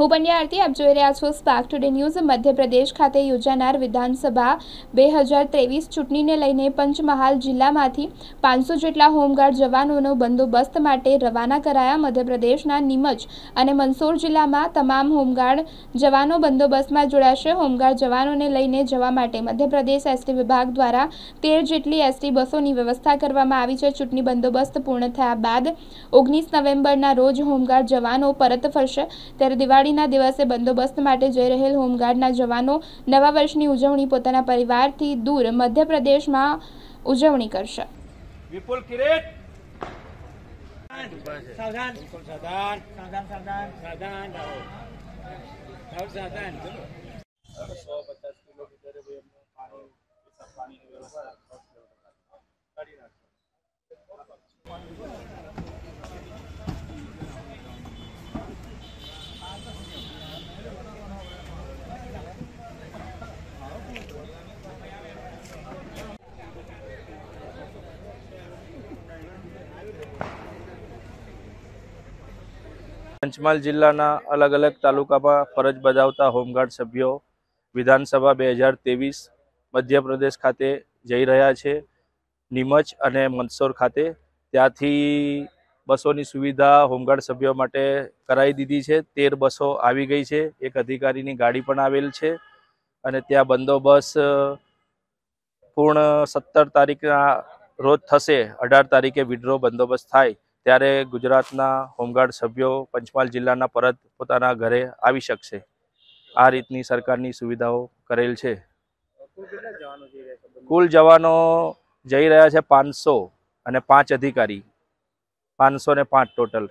हूँ पंड्या आरती आप जोई रह्या छो spark today news. Madhya Pradesh खाते योजानार विधानसभा 2023 चूंटणीने लईने पंचमहाल जिल्लामांथी 500 जेटला होमगार्ड जवानोनो बंदोबस्त माटे रवाना कराया। मध्य प्रदेशना नीमच अने मंदसौर जिल्लामां तमाम होमगार्ड जवानो बंदोबस्तमां जोड़ाशे। होमगार्ड जवानोने लईने जवा माटे मध्य प्रदेश एसटी विभाग द्वारा 13 जेटली एसटी बसोनी व्यवस्था करवामां आवी छे। चूंटणी बंदोबस्त पूर्ण थया बाद 19 नोवेम्बरना रोज होमगार्ड जवानो परत फरशे। त्यारे दिवाळी ના દિવસે બંદોબસ્ત માટે જઈ રહેલ હોમગાર્ડના જવાનો નવા વર્ષની ઉજવણી પોતાના પરિવારથી દૂર મધ્યપ્રદેશમાં ઉજવણી કરશે। વિપુલ કિરેટ સાવધાન સાવધાન સાવધાન સાવધાન સાવધાન રહો સાવધાન ચલો 150 કિલોમીટર વે અમે પાણીની વ્યવસ્થા કરી નાખશું। पंचमहाल जिल्लाना अलग अलग तालुका में फरज बजावता होमगार्ड सभ्यों विधानसभा 2023 मध्य प्रदेश खाते जई रह्या छे। नीमच अने मंदसौर खाते त्यांथी बसोनी सुविधा होमगार्ड सभ्यों माटे कराई दीधी छे। 13 बसों आवी गई छे। एक अधिकारीनी गाड़ी पण आवेल छे अने त्यां बंदोबस्त पूर्ण 17 तारीखना रोज थशे। 18 तारीखे विड्रो बंदोबस्त थाय त्यारे गुजरातना होमगार्ड सभ्यों पंचमहाल जिल्लाना परत पोताना घरे आवी शकशे। आ रीतनी सरकारनी सुविधाओं करेल छे। कुल जवानो जई रह्या छे 500 अने 5 अधिकारी 505 टोटल।